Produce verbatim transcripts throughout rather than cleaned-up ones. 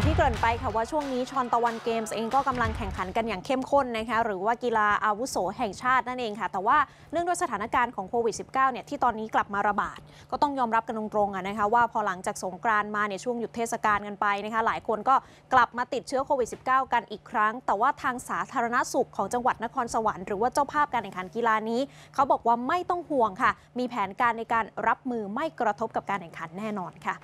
อย่างที่เกริ่นไปค่ะว่าช่วงนี้ชอนตะวันเกมส์เองก็กำลังแข่งขันกันอย่างเข้มข้นนะคะหรือว่ากีฬาอาวุโสแห่งชาตินั่นเองค่ะแต่ว่าเนื่องด้วยสถานการณ์ของโควิด สิบเก้า เนี่ยที่ตอนนี้กลับมาระบาดก็ต้องยอมรับกันตรงๆอ่ะนะคะว่าพอหลังจากสงกรานต์มาเนี่ยช่วงหยุดเทศกาลกันไปนะคะหลายคนก็กลับมาติดเชื้อโควิด สิบเก้า กันอีกครั้งแต่ว่าทางสาธารณสุขของจังหวัดนครสวรรค์หรือว่าเจ้าภาพการแข่งขันกีฬานี้เขาบอกว่าไม่ต้องห่วงค่ะมีแผนการในการรับมือไม่กระทบกับการแข่งขันแน่นอนค่ะ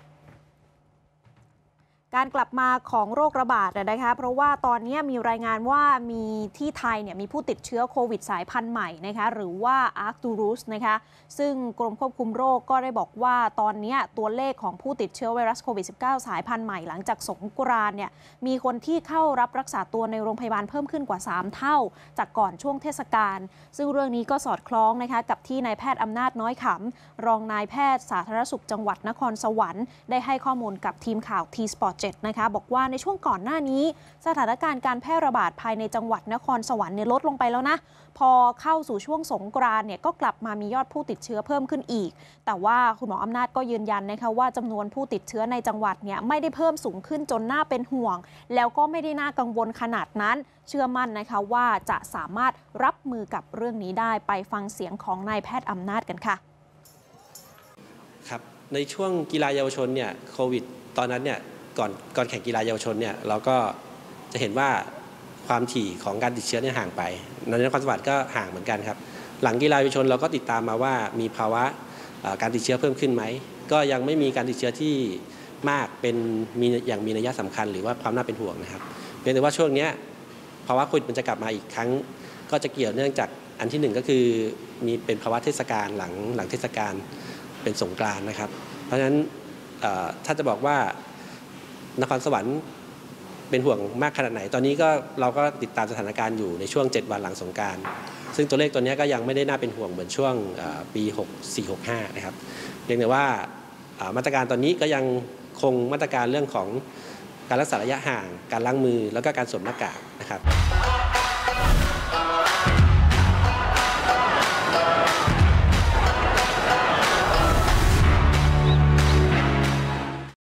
การกลับมาของโรคระบาดนะคะเพราะว่าตอนนี้มีรายงานว่ามีที่ไทยเนี่ยมีผู้ติดเชื้อโควิดสายพันธุ์ใหม่นะคะหรือว่าอาร์คตูรุสนะคะซึ่งกรมควบคุมโรคก็ได้บอกว่าตอนนี้ตัวเลขของผู้ติดเชื้อไวรัสโควิด สิบเก้า สายพันธุ์ใหม่หลังจากสงกรานต์เนี่ยมีคนที่เข้ารับรักษาตัวในโรงพยาบาลเพิ่มขึ้นกว่าสามเท่าจากก่อนช่วงเทศกาลซึ่งเรื่องนี้ก็สอดคล้องนะคะกับที่นายแพทย์อำนาจน้อยขำรองนายแพทย์สาธารณสุขจังหวัดนครสวรรค์ได้ให้ข้อมูลกับทีมข่าว T Sports เจ็ด นะคะบอกว่าในช่วงก่อนหน้านี้สถานการณ์การแพร่ระบาดภายในจังหวัดนครสวรรค์เนี่ยลดลงไปแล้วนะพอเข้าสู่ช่วงสงกรานต์เนี่ยก็กลับมามียอดผู้ติดเชื้อเพิ่มขึ้นอีกแต่ว่าคุณหมออำนาจก็ยืนยันนะคะว่าจำนวนผู้ติดเชื้อในจังหวัดเนี่ยไม่ได้เพิ่มสูงขึ้นจนน่าเป็นห่วงแล้วก็ไม่ได้น่ากังวลขนาดนั้นเชื่อมั่นนะคะว่าจะสามารถรับมือกับเรื่องนี้ได้ไปฟังเสียงของนายแพทย์อำนาจกันค่ะครับในช่วงกีฬาเยาวชนเนี่ยโควิดตอนนั้นเนี่ยก่อนก่อนแข่งกีฬาเยาวชนเนี่ยเราก็จะเห็นว่าความถี่ของการติดเชื้อเนี่ยห่างไปในนครสวรรค์ก็ห่างเหมือนกันครับหลังกีฬาเยาวชนเราก็ติดตามมาว่ามีภาวะการติดเชื้อเพิ่มขึ้นไหมก็ยังไม่มีการติดเชื้อที่มากเป็นมีอย่างมีนัยสำคัญหรือว่าความน่าเป็นห่วงนะครับเพียงแต่ว่าช่วงนี้ภาวะโควิดมันจะกลับมาอีกครั้งก็จะเกี่ยวเนื่องจากอันที่หนึ่งก็คือมีเป็นภาวะเทศกาลหลังหลังเทศกาลเป็นสงกรานต์นะครับเพราะฉะนั้นถ้าจะบอกว่านครสวรรค์เป็นห่วงมากขนาดไหนตอนนี้ก็เราก็ติดตามสถานการณ์อยู่ในช่วงเจ็ดวันหลังสงกรานต์ซึ่งตัวเลขตัวนี้ก็ยังไม่ได้น่าเป็นห่วงเหมือนช่วงปีหกสี่ หกห้านะครับเรียกได้ว่ามาตรการตอนนี้ก็ยังคงมาตรการเรื่องของการรักษาระยะห่างการล้างมือแล้วก็การสวมหน้ากากนะครับ